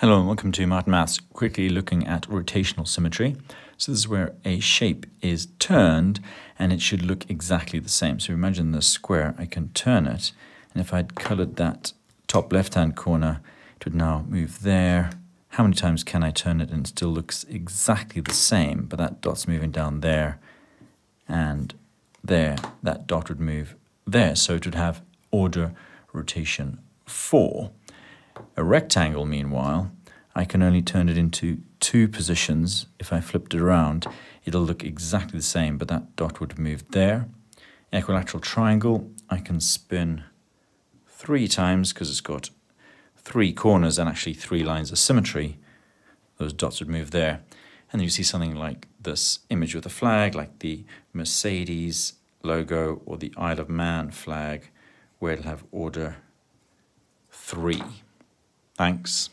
Hello and welcome to Martin Maths, quickly looking at rotational symmetry. So this is where a shape is turned and it should look exactly the same. So imagine the square, I can turn it, and if I'd coloured that top left-hand corner, it would now move there. How many times can I turn it and it still looks exactly the same, but that dot's moving down there and there, that dot would move there. So it would have order rotation 4. A rectangle, meanwhile, I can only turn it into 2 positions. If I flipped it around, it'll look exactly the same, but that dot would have moved there. Equilateral triangle, I can spin 3 times because it's got 3 corners and actually 3 lines of symmetry. Those dots would move there. And then you see something like this image with a flag, like the Mercedes logo or the Isle of Man flag, where it'll have order 3. Thanks.